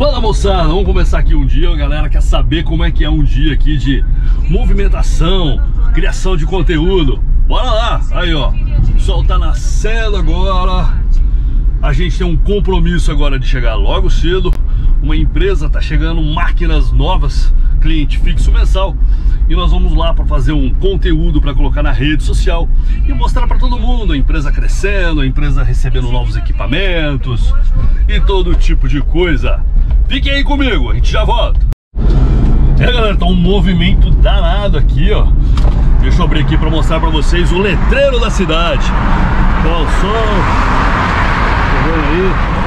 Fala moçada, vamos começar aqui um dia. A galera quer saber como é que é um dia aqui de movimentação, criação de conteúdo. Bora lá, aí ó, o pessoal tá na cela agora. A gente tem um compromisso agora de chegar logo cedo. Uma empresa tá chegando máquinas novas, cliente fixo mensal, e nós vamos lá para fazer um conteúdo para colocar na rede social e mostrar para todo mundo a empresa crescendo, a empresa recebendo novos equipamentos e todo tipo de coisa. Fiquem aí comigo, a gente já volta. É galera, tá um movimento danado aqui, ó. Deixa eu abrir aqui para mostrar para vocês o letreiro da cidade. Olha o som, tá vendo aí?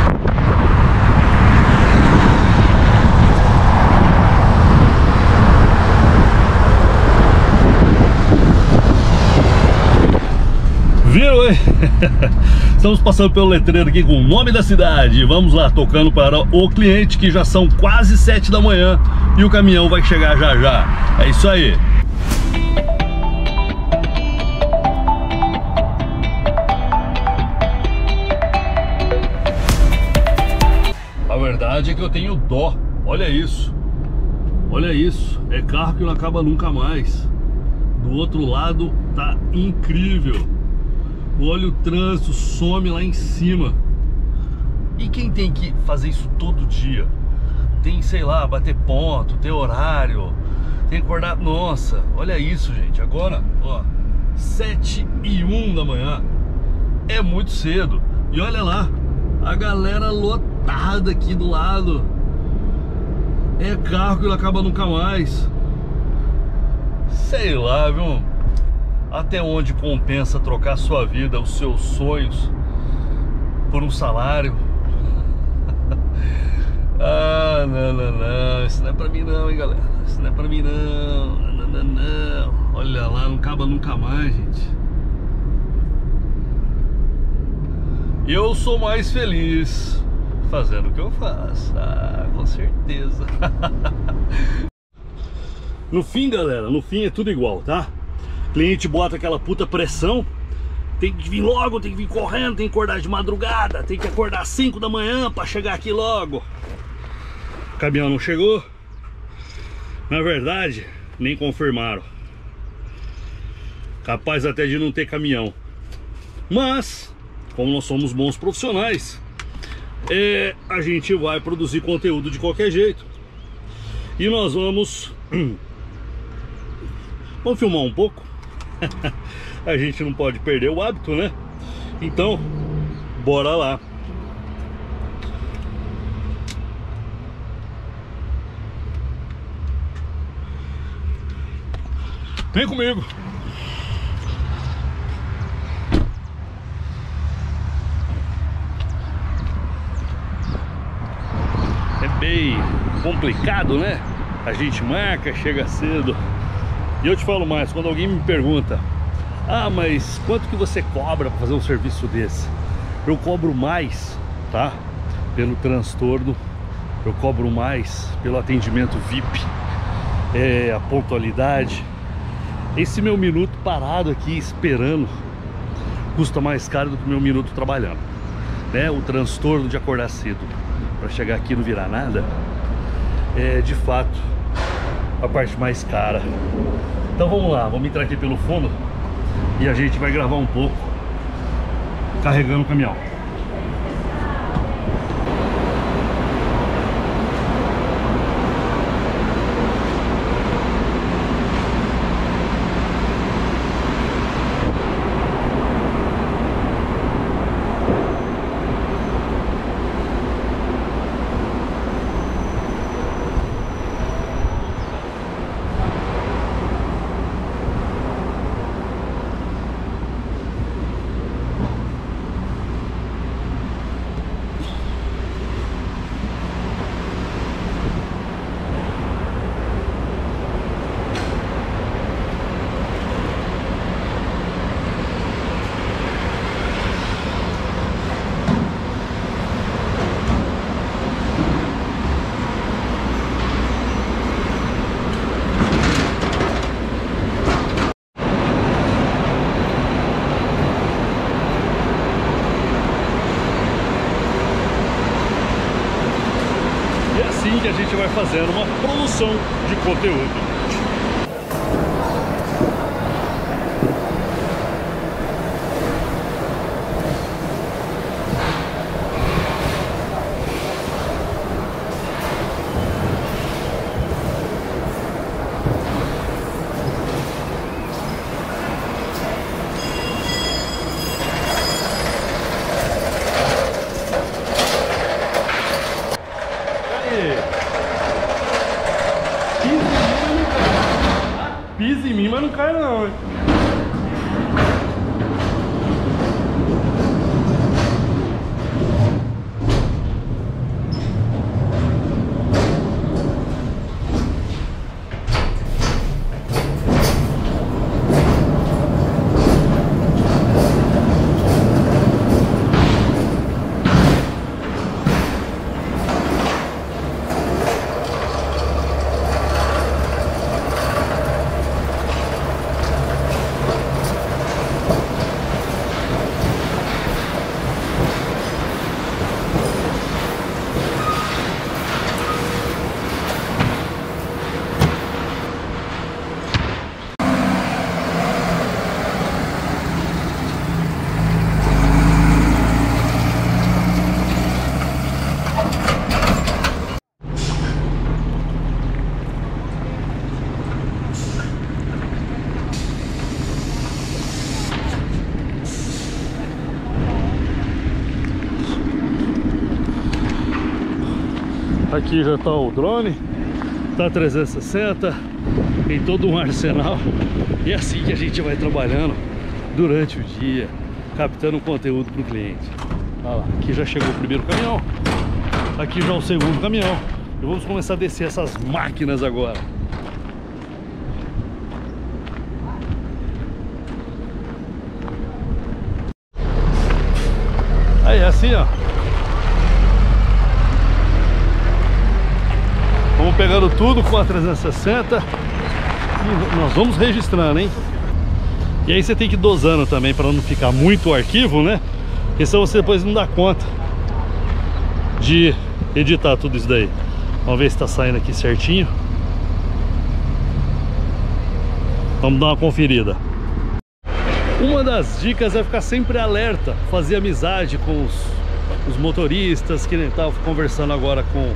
Viram, hein? Estamos passando pelo letreiro aqui com o nome da cidade. Vamos lá, tocando para o cliente, que já são quase 7 da manhã e o caminhão vai chegar já já. É isso aí. A verdade é que eu tenho dó. Olha isso. Olha isso. É carro que não acaba nunca mais. Do outro lado tá incrível. Olha o trânsito, some lá em cima. E quem tem que fazer isso todo dia? Tem, sei lá, bater ponto, ter horário, tem que acordar. Nossa, olha isso, gente. Agora, ó, 7h01 da manhã. É muito cedo. E olha lá, a galera lotada aqui do lado. É carro que não acaba nunca mais. Sei lá, viu? Até onde compensa trocar sua vida, os seus sonhos, por um salário? Ah, não, não, não, isso não é pra mim não, hein, galera. Isso não é pra mim não, não, não, não. Olha lá, não acaba nunca mais, gente. Eu sou mais feliz fazendo o que eu faço, ah, com certeza. No fim, galera, no fim é tudo igual, tá? Cliente bota aquela puta pressão, tem que vir logo, tem que vir correndo, tem que acordar de madrugada, tem que acordar às 5 da manhã para chegar aqui logo. O caminhão não chegou, na verdade, nem confirmaram. Capaz até de não ter caminhão. Mas, como nós somos bons profissionais, a gente vai produzir conteúdo de qualquer jeito. E nós vamos filmar um pouco. A gente não pode perder o hábito, né? Então, bora lá. Vem comigo. É bem complicado, né? A gente marca, chega cedo. E eu te falo mais, quando alguém me pergunta: ah, mas quanto que você cobra para fazer um serviço desse? Eu cobro mais, tá? Pelo transtorno. Eu cobro mais pelo atendimento VIP, a pontualidade. Esse meu minuto parado aqui esperando custa mais caro do que o meu minuto trabalhando, né? O transtorno de acordar cedo para chegar aqui e não virar nada é, de fato, a parte mais cara. Então vamos lá, vamos entrar aqui pelo fundo e a gente vai gravar um pouco carregando o caminhão. E é assim que a gente vai fazendo uma produção de conteúdo. Pisa em mim, mas não cai não, hein? Aqui já está o drone, está 360, tem todo um arsenal. E é assim que a gente vai trabalhando durante o dia, captando conteúdo para o cliente. Olha lá, aqui já chegou o primeiro caminhão, aqui já o segundo caminhão. E vamos começar a descer essas máquinas agora. Aí é assim, ó. Pegando tudo com a 360 e nós vamos registrando, hein? E aí você tem que ir dosando também para não ficar muito o arquivo, né? Porque senão você depois não dá conta de editar tudo isso daí. Vamos ver se está saindo aqui certinho. Vamos dar uma conferida. Uma das dicas é ficar sempre alerta, fazer amizade com os motoristas, que nem estava conversando agora com o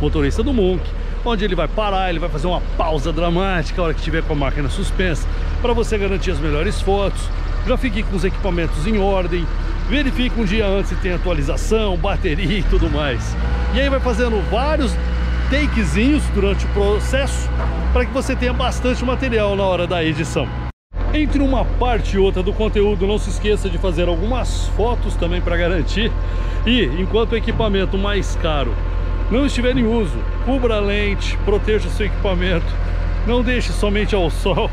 motorista do Monk. Onde ele vai parar, ele vai fazer uma pausa dramática a hora que tiver com a máquina suspensa, para você garantir as melhores fotos. Já fique com os equipamentos em ordem, verifique um dia antes se tem atualização, bateria e tudo mais. E aí vai fazendo vários takezinhos durante o processo, para que você tenha bastante material na hora da edição. Entre uma parte e outra do conteúdo, não se esqueça de fazer algumas fotos também para garantir. E enquanto o equipamento mais caro não estiver em uso, cubra a lente, proteja o seu equipamento, não deixe somente ao sol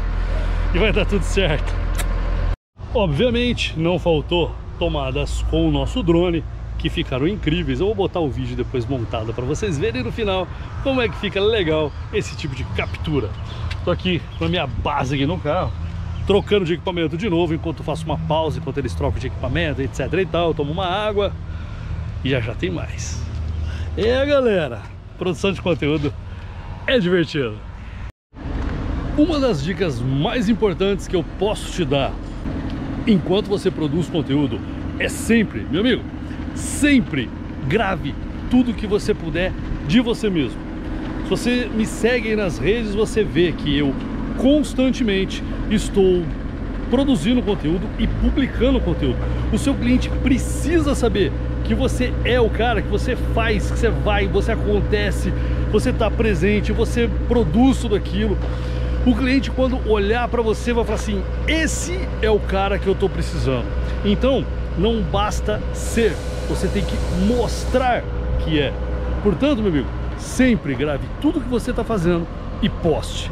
e vai dar tudo certo. Obviamente não faltou tomadas com o nosso drone, que ficaram incríveis. Eu vou botar o vídeo depois montado para vocês verem no final como é que fica legal esse tipo de captura. Estou aqui com a minha base aqui no carro, trocando de equipamento de novo, enquanto eu faço uma pausa, enquanto eles trocam de equipamento, etc e tal. Eu tomo uma água e já tem mais. É, galera, produção de conteúdo é divertido. Uma das dicas mais importantes que eu posso te dar enquanto você produz conteúdo é sempre, meu amigo, sempre grave tudo que você puder de você mesmo. Se você me segue aí nas redes, você vê que eu constantemente estou produzindo conteúdo e publicando conteúdo. O seu cliente precisa saber que você é o cara, que você faz, que você vai, você acontece, você está presente, você produz tudo aquilo. O cliente, quando olhar para você, vai falar assim: esse é o cara que eu estou precisando. Então, não basta ser, você tem que mostrar que é. Portanto, meu amigo, sempre grave tudo que você está fazendo e poste.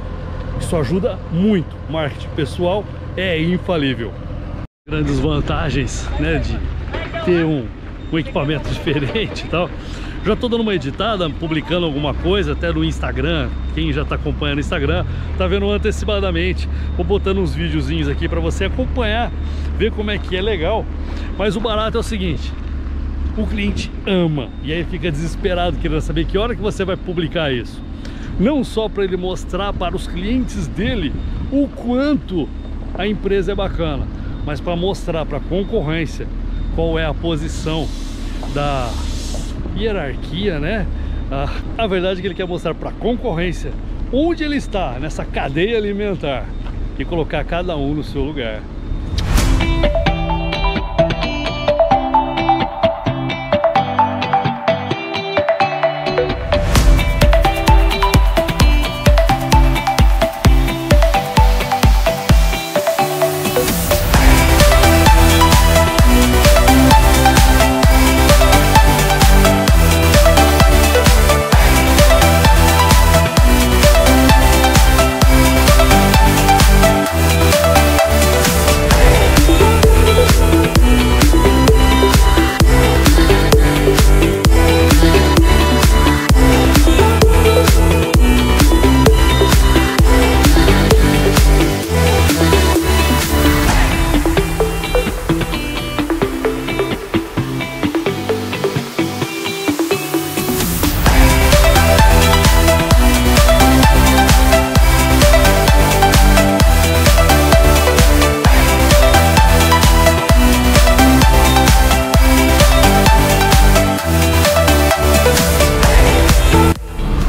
Isso ajuda muito. Marketing pessoal é infalível. Grandes vantagens, né, de ter um equipamento diferente e tal. Já tô dando uma editada, publicando alguma coisa até no Instagram. Quem já tá acompanhando o Instagram tá vendo antecipadamente. Vou botando uns videozinhos aqui para você acompanhar, ver como é que é legal. Mas o barato é o seguinte: o cliente ama e aí fica desesperado querendo saber que hora que você vai publicar isso. Não só para ele mostrar para os clientes dele o quanto a empresa é bacana, mas para mostrar para a concorrência qual é a posição da hierarquia, né? A verdade é que ele quer mostrar para a concorrência onde ele está nessa cadeia alimentar e colocar cada um no seu lugar.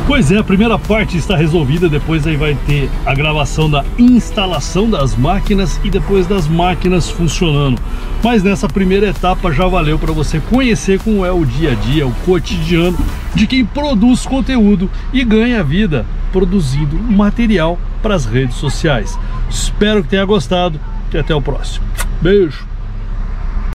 Pois é, a primeira parte está resolvida, depois aí vai ter a gravação da instalação das máquinas e depois das máquinas funcionando. Mas nessa primeira etapa já valeu para você conhecer como é o dia a dia, o cotidiano de quem produz conteúdo e ganha vida produzindo material para as redes sociais. Espero que tenha gostado e até o próximo. Beijo!